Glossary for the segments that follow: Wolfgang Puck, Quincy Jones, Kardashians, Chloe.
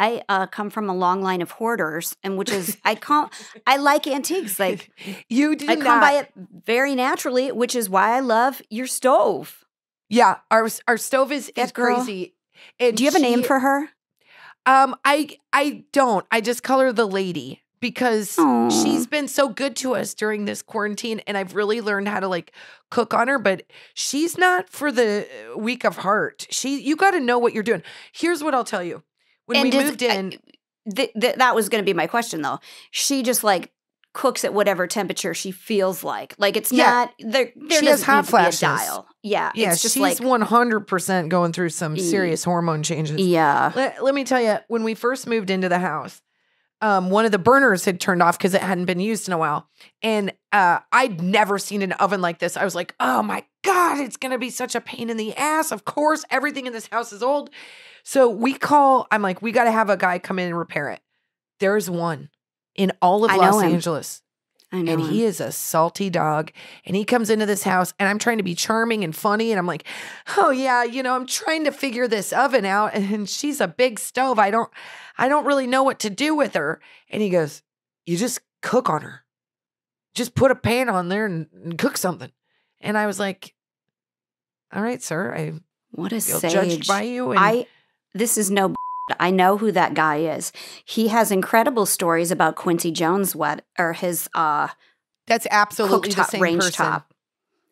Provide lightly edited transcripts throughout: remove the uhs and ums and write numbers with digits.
I come from a long line of hoarders, and which is I like antiques. Like you do, I come by it very naturally, which is why I love your stove. Yeah, our stove is crazy. And do you have a name for her? I don't. I just call her the lady because aww, she's been so good to us during this quarantine, and I've really learned how to like cook on her. But she's not for the weak of heart. You got to know what you're doing. Here's what I'll tell you. When we moved in, that was going to be my question though. She just like cooks at whatever temperature she feels like. Like it's not there doesn't have to be a dial. Yeah, yeah. It's just she's like 100% going through some serious hormone changes. Yeah. Let me tell you, when we first moved into the house, one of the burners had turned off because it hadn't been used in a while, and I'd never seen an oven like this. I was like, oh my God, it's going to be such a pain in the ass. Of course, everything in this house is old. So I'm like, we got to have a guy come in and repair it. There's one in all of Los Angeles. I know. And he is a salty dog. And he comes into this house, and I'm trying to be charming and funny. And I'm like, oh yeah, you know, I'm trying to figure this oven out. And she's a big stove. I don't really know what to do with her. And he goes, you just cook on her. Just put a pan on there and cook something. And I was like, all right, sir. What a sage. Judged by you. And this is no bullshit. I know who that guy is. He has incredible stories about Quincy Jones' that's absolutely the same range person. Top.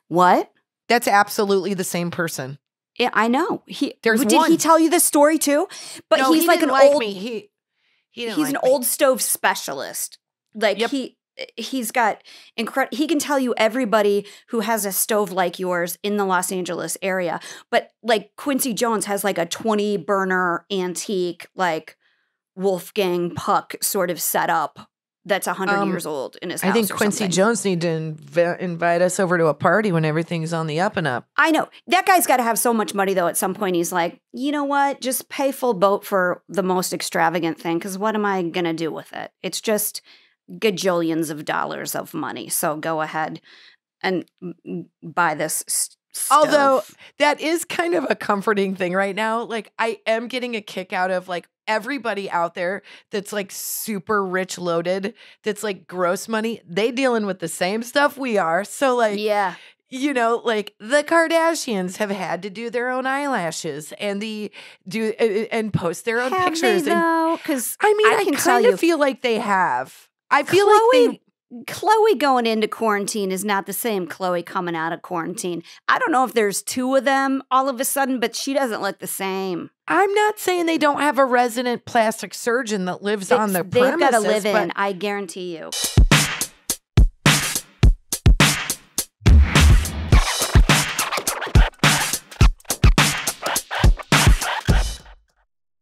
What? That's absolutely the same person. Yeah, I know. Did he tell you this story too? But no, he's like an old me. He's an old stove specialist. Like he's got incredible. He can tell you everybody who has a stove like yours in the Los Angeles area. But like Quincy Jones has like a 20 burner antique, like Wolfgang Puck sort of setup that's 100 years old in his house. I think Quincy Jones need to invite us over to a party when everything's on the up and up. I know. That guy's got to have so much money, though. At some point, he's like, you know what? Just pay full boat for the most extravagant thing, because what am I going to do with it? It's just gajillions of dollars of money. So go ahead and buy this stuff. Although that is kind of a comforting thing right now. Like I am getting a kick out of like everybody out there that's like super rich loaded, that's like gross money. They dealing with the same stuff we are. So like, yeah, you know, like the Kardashians have had to do their own eyelashes and post their own pictures. Because I kind of feel like they have. I feel like Chloe going into quarantine is not the same Chloe coming out of quarantine. I don't know if there's two of them all of a sudden, but she doesn't look the same. I'm not saying they don't have a resident plastic surgeon that lives on the premises. They've got to live in, I guarantee you.